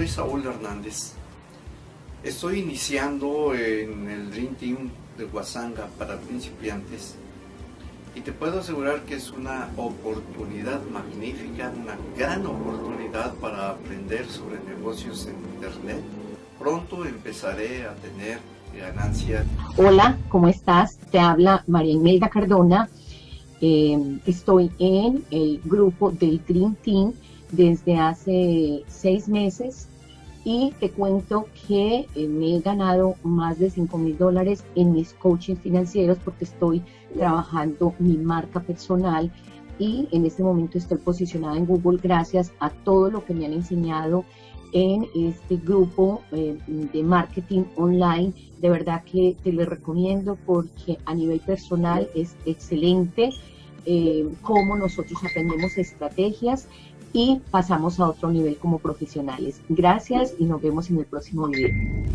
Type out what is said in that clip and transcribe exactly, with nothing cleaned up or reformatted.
soy Saúl Hernández. Estoy iniciando en el Dream Team de Wasanga para principiantes y te puedo asegurar que es una oportunidad magnífica, una gran oportunidad para aprender sobre negocios en internet. Pronto empezaré a tener ganancias. Hola, ¿cómo estás? Te habla Maria Imelda Cardona. Eh, estoy en el grupo del Dream Team desde hace seis meses y te cuento que me he ganado más de cinco mil dólares en mis coachings financieros porque estoy trabajando mi marca personal y en este momento estoy posicionada en Google gracias a todo lo que me han enseñado en este grupo eh, de marketing online. De verdad que te lo recomiendo porque a nivel personal es excelente eh, cómo nosotros aprendemos estrategias y pasamos a otro nivel como profesionales. Gracias y nos vemos en el próximo video.